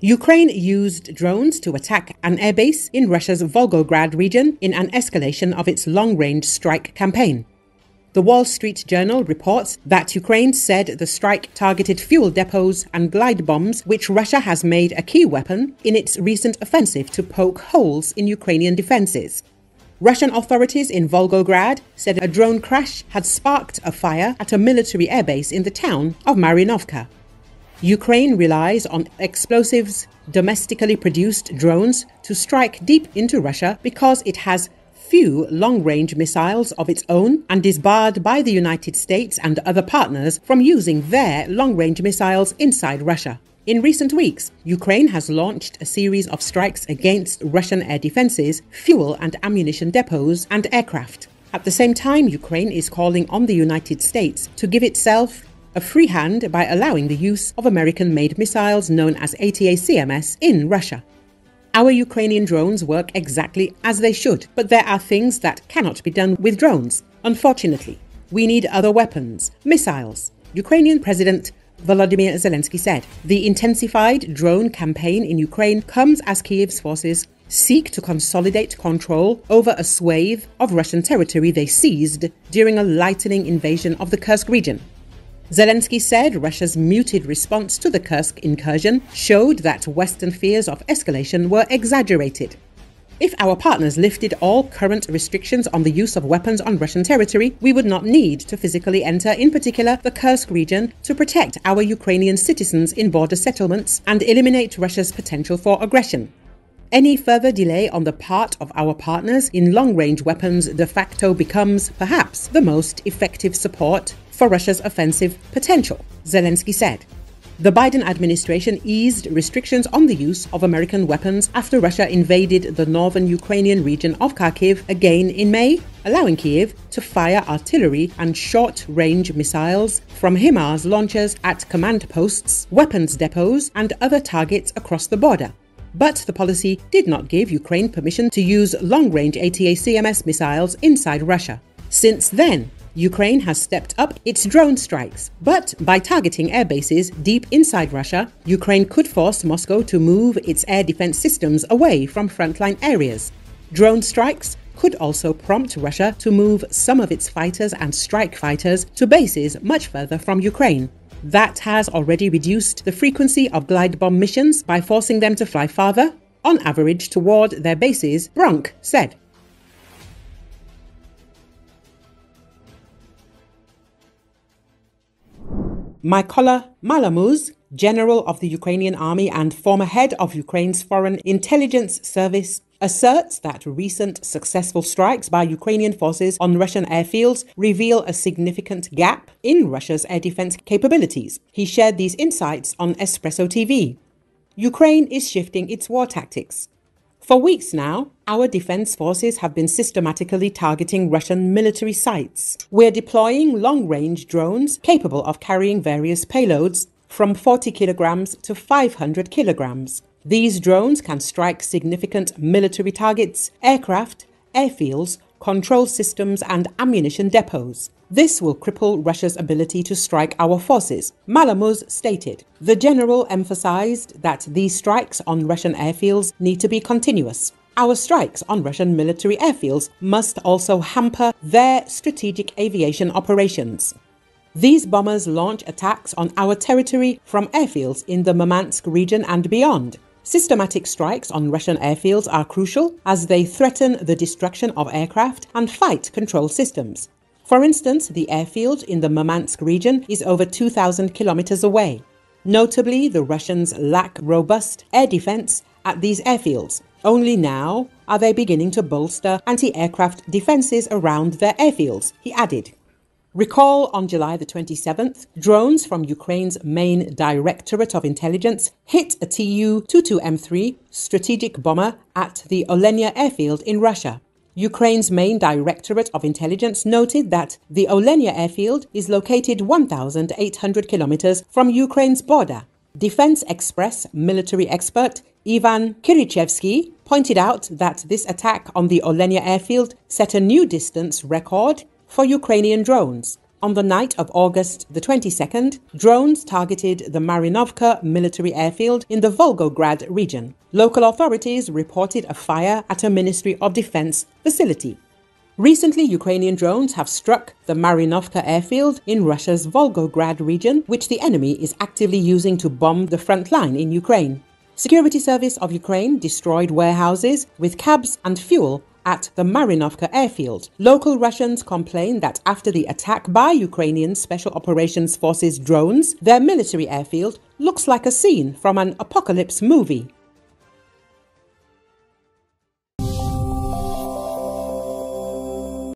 Ukraine used drones to attack an airbase in Russia's Volgograd region in an escalation of its long-range strike campaign. The Wall Street Journal reports that Ukraine said the strike targeted fuel depots and glide bombs, which Russia has made a key weapon in its recent offensive to poke holes in Ukrainian defenses. Russian authorities in Volgograd said a drone crash had sparked a fire at a military airbase in the town of Marinovka. Ukraine relies on explosives, domestically produced drones, to strike deep into Russia because it has few long-range missiles of its own and is barred by the United States and other partners from using their long-range missiles inside Russia. In recent weeks, Ukraine has launched a series of strikes against Russian air defenses, fuel and ammunition depots, and aircraft. At the same time, Ukraine is calling on the United States to give itself a free hand by allowing the use of American-made missiles known as ATACMS in Russia. Our Ukrainian drones work exactly as they should, but there are things that cannot be done with drones. Unfortunately, we need other weapons, missiles, Ukrainian President Volodymyr Zelensky said. The intensified drone campaign in Ukraine comes as Kyiv's forces seek to consolidate control over a swathe of Russian territory they seized during a lightning invasion of the Kursk region. Zelensky said Russia's muted response to the Kursk incursion showed that Western fears of escalation were exaggerated. If our partners lifted all current restrictions on the use of weapons on Russian territory, we would not need to physically enter, in particular, the Kursk region to protect our Ukrainian citizens in border settlements and eliminate Russia's potential for aggression. Any further delay on the part of our partners in long-range weapons de facto becomes, perhaps, the most effective support for Russia's offensive potential, Zelensky said. The Biden administration eased restrictions on the use of American weapons after Russia invaded the northern Ukrainian region of Kharkiv again in May, allowing Kyiv to fire artillery and short-range missiles from HIMARS launchers at command posts, weapons depots, and other targets across the border. But the policy did not give Ukraine permission to use long-range ATACMS missiles inside Russia. Since then, Ukraine has stepped up its drone strikes, but by targeting airbases deep inside Russia, Ukraine could force Moscow to move its air defense systems away from frontline areas. Drone strikes could also prompt Russia to move some of its fighters and strike fighters to bases much further from Ukraine. That has already reduced the frequency of glide bomb missions by forcing them to fly farther, on average toward their bases, Bronk said. Mykola Malamuz, general of the Ukrainian army and former head of Ukraine's Foreign Intelligence Service, asserts that recent successful strikes by Ukrainian forces on Russian airfields reveal a significant gap in Russia's air defense capabilities. He shared these insights on Espresso TV. Ukraine is shifting its war tactics. For weeks now, our defense forces have been systematically targeting Russian military sites. We're deploying long-range drones capable of carrying various payloads from 40 kilograms to 500 kilograms. These drones can strike significant military targets, aircraft, airfields, control systems and ammunition depots. This will cripple Russia's ability to strike our forces, Malamuz stated. The general emphasized that these strikes on Russian airfields need to be continuous. Our strikes on Russian military airfields must also hamper their strategic aviation operations. These bombers launch attacks on our territory from airfields in the Murmansk region and beyond. Systematic strikes on Russian airfields are crucial as they threaten the destruction of aircraft and fight control systems. For instance, the airfield in the Murmansk region is over 2,000 kilometers away. Notably, the Russians lack robust air defense at these airfields. Only now are they beginning to bolster anti-aircraft defenses around their airfields, he added. Recall on July the 27th, drones from Ukraine's main Directorate of Intelligence hit a Tu-22M3 strategic bomber at the Olenya airfield in Russia. Ukraine's main Directorate of Intelligence noted that the Olenya airfield is located 1,800 kilometers from Ukraine's border. Defense Express military expert Ivan Kirichevsky pointed out that this attack on the Olenya airfield set a new distance record for Ukrainian drones. On the night of August the 22nd, drones targeted the Marinovka military airfield in the Volgograd region. Local authorities reported a fire at a Ministry of Defense facility. Recently, Ukrainian drones have struck the Marinovka airfield in Russia's Volgograd region, which the enemy is actively using to bomb the front line in Ukraine. Security Service of Ukraine destroyed warehouses with cabs and fuel at the Marinovka airfield. Local Russians complain that after the attack by Ukrainian Special Operations Forces drones, their military airfield looks like a scene from an apocalypse movie.